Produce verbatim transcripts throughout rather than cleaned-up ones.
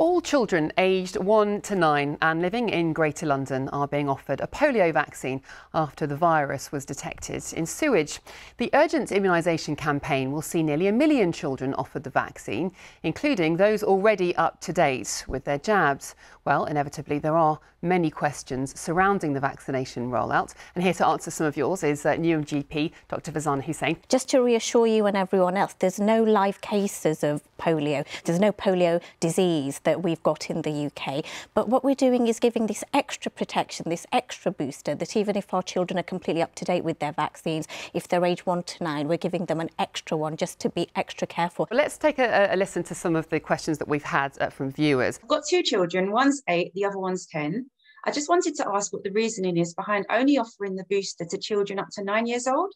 All children aged one to nine and living in Greater London are being offered a polio vaccine after the virus was detected in sewage. The urgent immunisation campaign will see nearly a million children offered the vaccine, including those already up to date with their jabs. Well, inevitably, there are many questions surrounding the vaccination rollout. And here to answer some of yours is uh, Newham G P, Doctor Vazan Hussain. Just to reassure you and everyone else, there's no live cases of polio. There's no polio disease that we've got in the U K. But what we're doing is giving this extra protection, this extra booster, that even if our children are completely up to date with their vaccines, if they're age one to nine, we're giving them an extra one just to be extra careful. Well, let's take a, a listen to some of the questions that we've had uh, from viewers. I've got two children, one's eight, the other one's ten. I just wanted to ask what the reasoning is behind only offering the booster to children up to nine years old,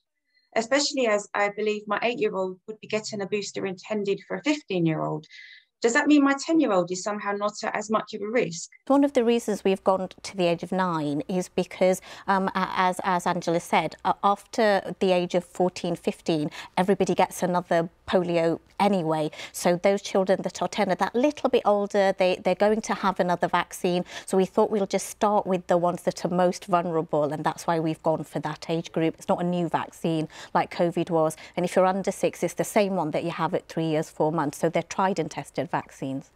especially as I believe my eight-year-old would be getting a booster intended for a fifteen-year-old. Does that mean my ten-year-old is somehow not as much of a risk? One of the reasons we've gone to the age of nine is because, um, as, as Angela said, uh, after the age of fourteen, fifteen, everybody gets another polio anyway. So those children that are ten are that little bit older, they, they're going to have another vaccine. So we thought we'll just start with the ones that are most vulnerable, and that's why we've gone for that age group. It's not a new vaccine like COVID was. And if you're under six, it's the same one that you have at three years, four months. So they're tried and tested vaccines.